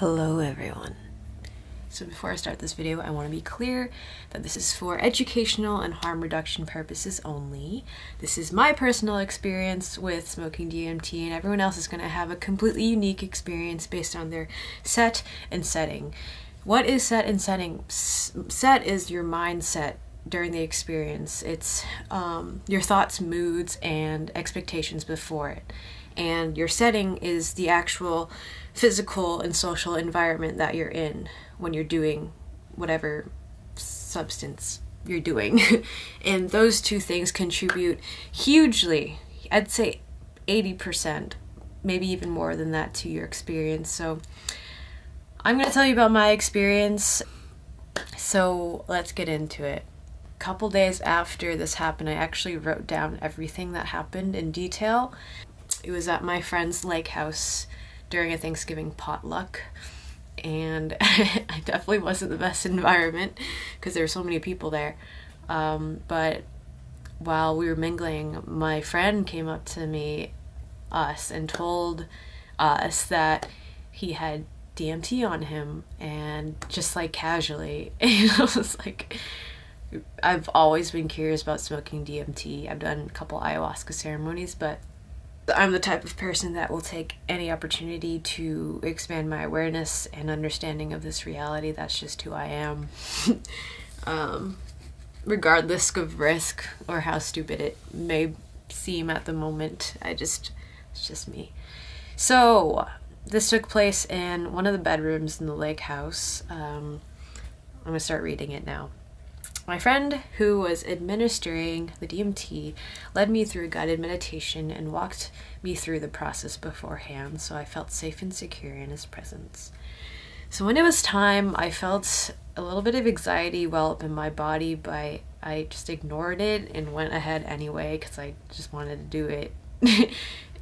Hello everyone. So before I start this video, I want to be clear that this is for educational and harm reduction purposes only. This is my personal experience with smoking DMT, and everyone else is going to have a completely unique experience based on their set and setting. What is set and setting? Set is your mindset during the experience. It's your thoughts, moods, and expectations before it. And your setting is the actual physical and social environment that you're in when you're doing whatever substance you're doing. And those two things contribute hugely, I'd say 80%, maybe even more than that, to your experience. So I'm going to tell you about my experience. So let's get into it. A couple days after this happened, I actually wrote down everything that happened in detail. It was at my friend's lake house during a Thanksgiving potluck, and I definitely wasn't the best environment because there were so many people there. But while we were mingling, my friend came up to us, and told us that he had DMT on him, and just like casually. And I was like, I've always been curious about smoking DMT. I've done a couple ayahuasca ceremonies, but I'm the type of person that will take any opportunity to expand my awareness and understanding of this reality. That's just who I am. Regardless of risk or how stupid it may seem at the moment, it's just me. So this took place in one of the bedrooms in the lake house. I'm gonna start reading it now. My friend, who was administering the DMT, led me through a guided meditation and walked me through the process beforehand, so I felt safe and secure in his presence. So when it was time, I felt a little bit of anxiety well up in my body, but I just ignored it and went ahead anyway because I just wanted to do it.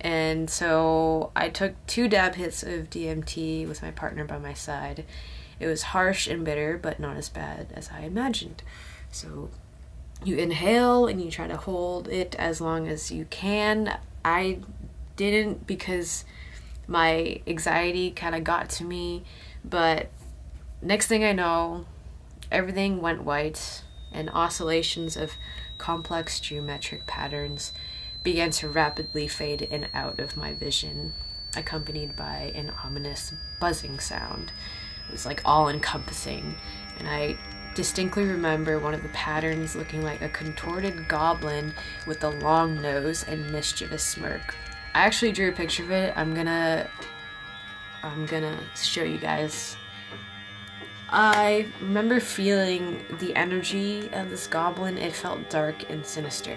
And so I took 2 dab hits of DMT with my partner by my side. It was harsh and bitter, but not as bad as I imagined. So you inhale and you try to hold it as long as you can. I didn't because my anxiety kind of got to me, but next thing I know, everything went white and oscillations of complex geometric patterns began to rapidly fade in and out of my vision, accompanied by an ominous buzzing sound. It was like all-encompassing, and I distinctly remember one of the patterns looking like a contorted goblin with a long nose and mischievous smirk. I actually drew a picture of it. I'm gonna show you guys. I remember feeling the energy of this goblin. It felt dark and sinister.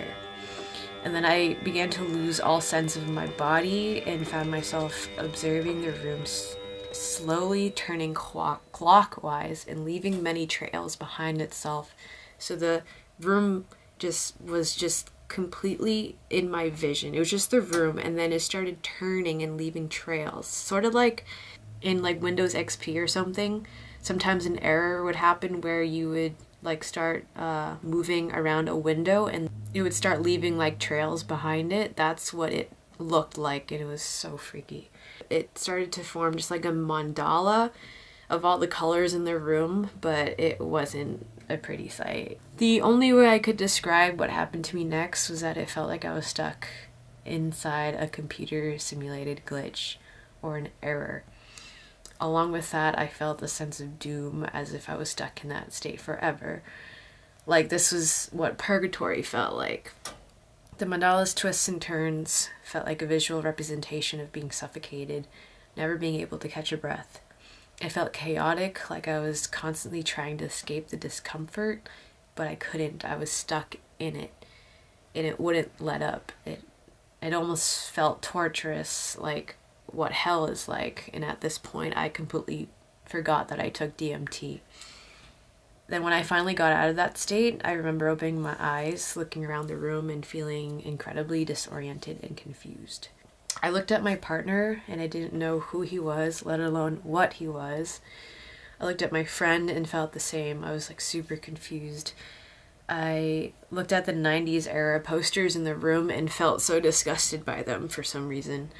And then I began to lose all sense of my body and found myself observing the room slowly turning clockwise and leaving many trails behind itself. So the room was just completely in my vision. It was just the room, and then it started turning and leaving trails, sort of like in like Windows XP or something. Sometimes an error would happen where you would like start moving around a window and it would start leaving like trails behind it. That's what it looked like, and it was so freaky. It started to form just like a mandala of all the colors in the room, but it wasn't a pretty sight. The only way I could describe what happened to me next was that it felt like I was stuck inside a computer simulated glitch or an error. Along with that, I felt a sense of doom, as if I was stuck in that state forever. Like this was what purgatory felt like. The mandala's twists and turns felt like a visual representation of being suffocated, never being able to catch a breath. It felt chaotic, like I was constantly trying to escape the discomfort, but I couldn't. I was stuck in it, and it wouldn't let up. It almost felt torturous, like what hell is like, and at this point I completely forgot that I took DMT. Then when I finally got out of that state, I remember opening my eyes, looking around the room, and feeling incredibly disoriented and confused. I looked at my partner, and I didn't know who he was, let alone what he was. I looked at my friend and felt the same. I was like super confused. I looked at the 90s era posters in the room and felt so disgusted by them for some reason.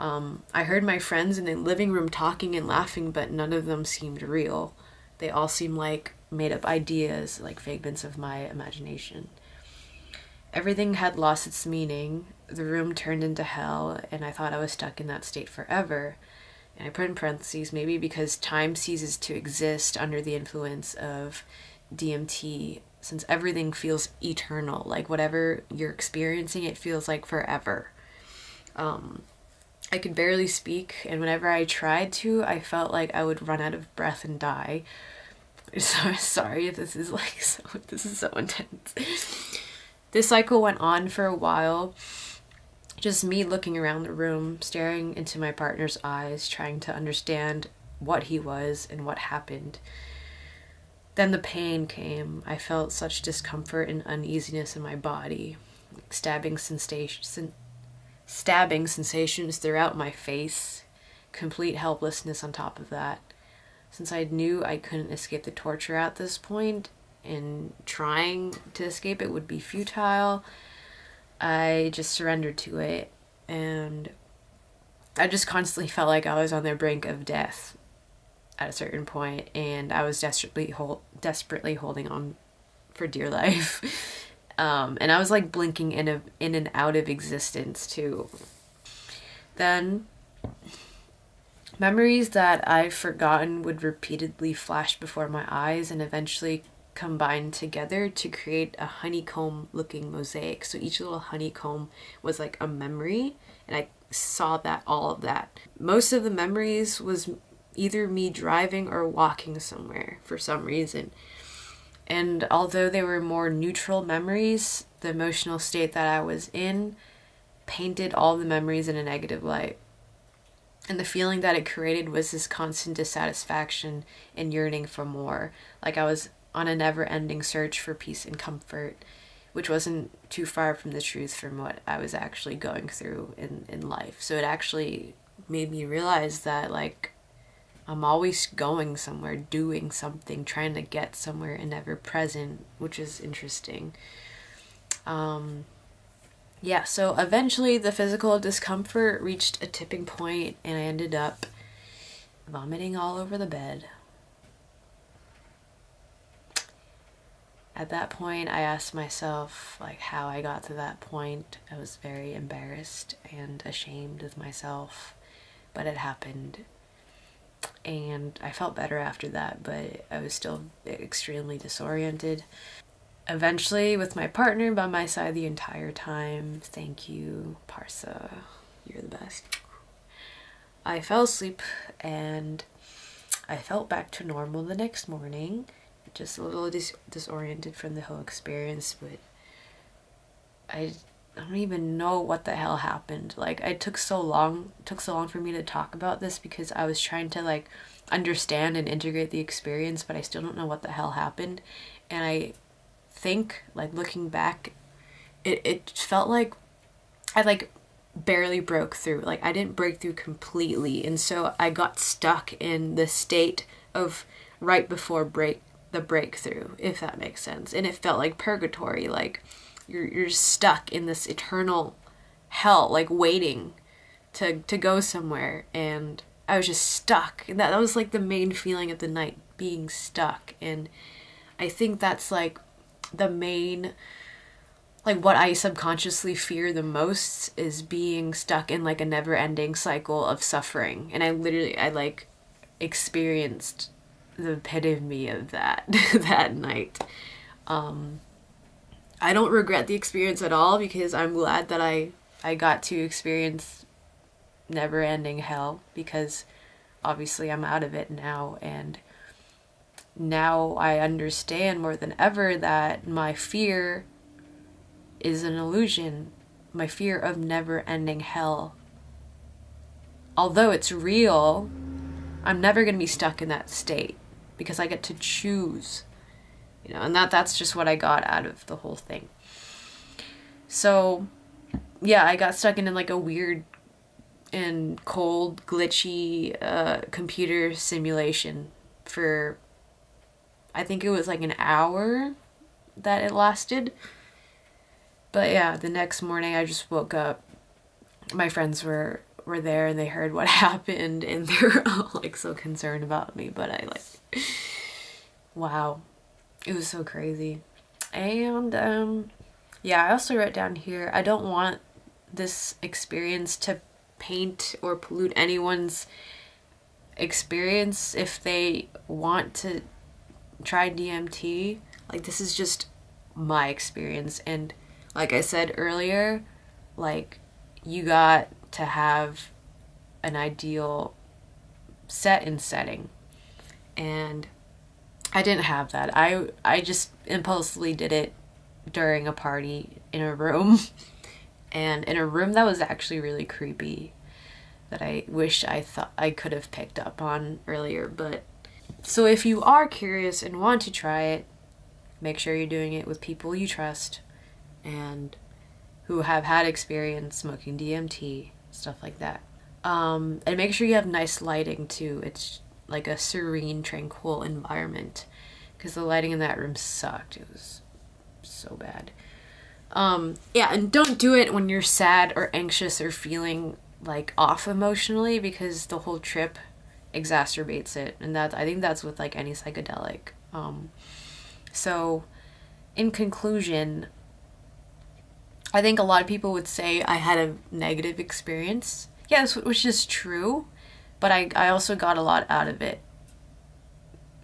I heard my friends in the living room talking and laughing, but none of them seemed real. They all seemed like made up ideas, like figments of my imagination. Everything had lost its meaning. The room turned into hell, and I thought I was stuck in that state forever. And I put in parentheses, maybe because time ceases to exist under the influence of DMT, since everything feels eternal. Like, whatever you're experiencing, it feels like forever. I could barely speak, and whenever I tried to, I felt like I would run out of breath and die. So sorry if this is like so, this is so intense. This cycle went on for a while, just me looking around the room, staring into my partner's eyes, trying to understand what he was and what happened. Then the pain came. I felt such discomfort and uneasiness in my body, like stabbing sensations throughout my face, complete helplessness on top of that. Since I knew I couldn't escape the torture at this point, and trying to escape it would be futile, I just surrendered to it, and I just constantly felt like I was on the brink of death at a certain point, and I was desperately holding on for dear life. And I was like blinking in and out of existence too. Then memories that I've forgotten would repeatedly flash before my eyes and eventually combined together to create a honeycomb looking mosaic. So each little honeycomb was like a memory, and I saw that all of that. Most of the memories was either me driving or walking somewhere for some reason. And although they were more neutral memories, the emotional state that I was in painted all the memories in a negative light. And the feeling that it created was this constant dissatisfaction and yearning for more. Like I was on a never-ending search for peace and comfort, which wasn't too far from the truth from what I was actually going through in life. So it actually made me realize that, like, I'm always going somewhere, doing something, trying to get somewhere and never present, which is interesting. Yeah, so eventually the physical discomfort reached a tipping point, and I ended up vomiting all over the bed. At that point, I asked myself, like, how I got to that point. I was very embarrassed and ashamed of myself, but it happened. And I felt better after that, but I was still extremely disoriented. Eventually, with my partner by my side the entire time, thank you, Parsa, you're the best. I fell asleep, and I felt back to normal the next morning. Just a little disoriented from the whole experience, but I don't even know what the hell happened. Like, it took so long for me to talk about this because I was trying to, like, understand and integrate the experience, but I still don't know what the hell happened. And I think, like, looking back, it felt like I, like, barely broke through. Like, I didn't break through completely, and so I got stuck in the state of right before the breakthrough, if that makes sense. And it felt like purgatory, like you're stuck in this eternal hell, like waiting to go somewhere. And I was just stuck, and that was like the main feeling of the night, being stuck. And I think that's like the main, like, what I subconsciously fear the most is being stuck in like a never-ending cycle of suffering. And I like experienced the epitome of that that night. I don't regret the experience at all because I'm glad that I got to experience never-ending hell, because obviously I'm out of it now, and now I understand more than ever that my fear is an illusion. My fear of never-ending hell, although it's real, I'm never going to be stuck in that state because I get to choose, you know. And that's just what I got out of the whole thing. So yeah, I got stuck in like a weird and cold, glitchy computer simulation for, I think it was like an hour that it lasted. But yeah, the next morning I just woke up. My friends were were there and they heard what happened and they were all like so concerned about me, but I like, wow, it was so crazy. And yeah, I also wrote down here, I don't want this experience to paint or pollute anyone's experience if they want to try DMT. Like, this is just my experience, and like I said earlier, like, you got to have an ideal set and setting, and I didn't have that. I just impulsively did it during a party in a room, and in a room that was actually really creepy, that I wish I thought I could have picked up on earlier. But so if you are curious and want to try it, make sure you're doing it with people you trust and who have had experience smoking DMT, stuff like that. And make sure you have nice lighting too. It's like a serene, tranquil environment, because the lighting in that room sucked. It was so bad. Yeah, and don't do it when you're sad or anxious or feeling like off emotionally, because the whole trip exacerbates it, and that, I think that's with like any psychedelic. So in conclusion, I think a lot of people would say I had a negative experience. Yes, which is true, but I also got a lot out of it,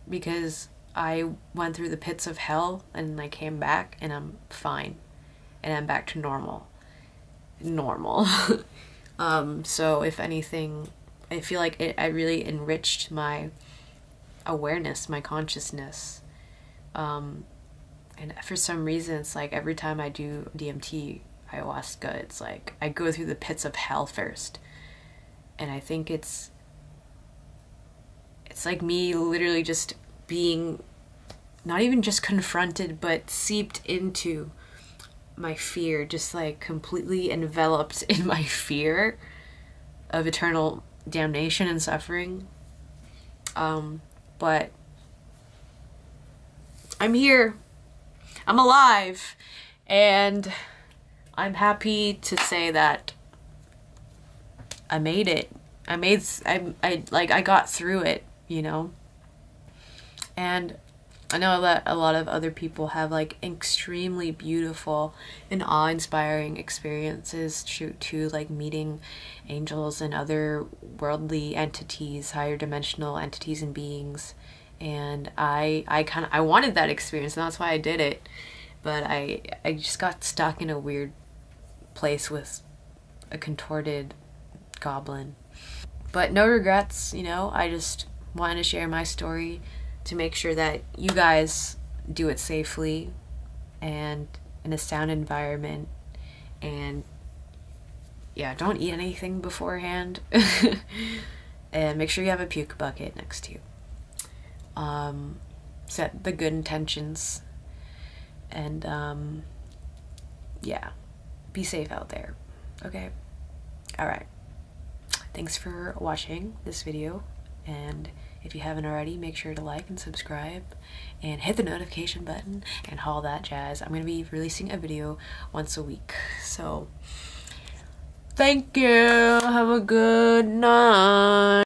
because I went through the pits of hell and I came back and I'm fine and I'm back to normal. So if anything, I feel like I really enriched my awareness, my consciousness. And for some reason, it's like every time I do DMT, ayahuasca, it's like I go through the pits of hell first. And I think it's like me literally just being not even just confronted, but seeped into my fear, just like completely enveloped in my fear of eternal damnation and suffering. But I'm here, I'm alive, and I'm happy to say that I made it. I got through it, you know? And I know that a lot of other people have like extremely beautiful and awe-inspiring experiences too, like meeting angels and other worldly entities, higher dimensional entities and beings. And I wanted that experience, and that's why I did it. But I just got stuck in a weird place with a contorted goblin. But no regrets, you know, I just wanted to share my story to make sure that you guys do it safely and in a sound environment. And yeah, don't eat anything beforehand. And make sure you have a puke bucket next to you. Set the good intentions, and yeah, be safe out there, okay? Alright, thanks for watching this video, and if you haven't already, make sure to like and subscribe and hit the notification button and all that jazz. I'm gonna be releasing a video once a week, so thank you, have a good night.